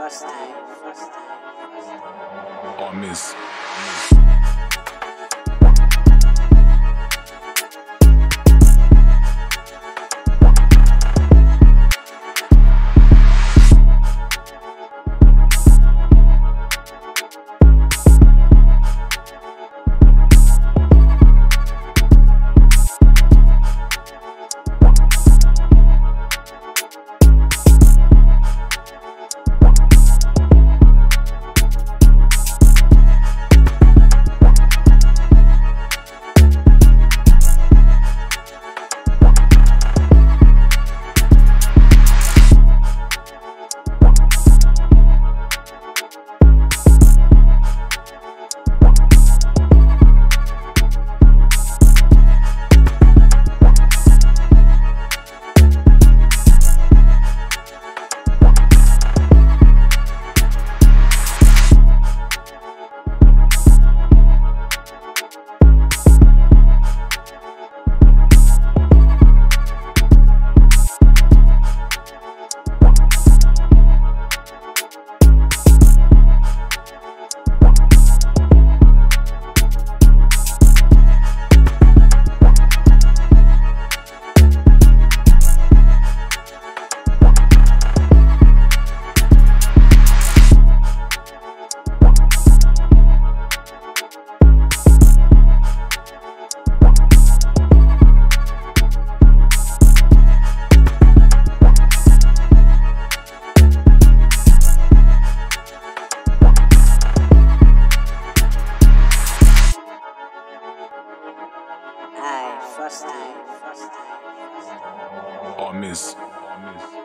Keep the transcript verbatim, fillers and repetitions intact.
on this. On this. On this.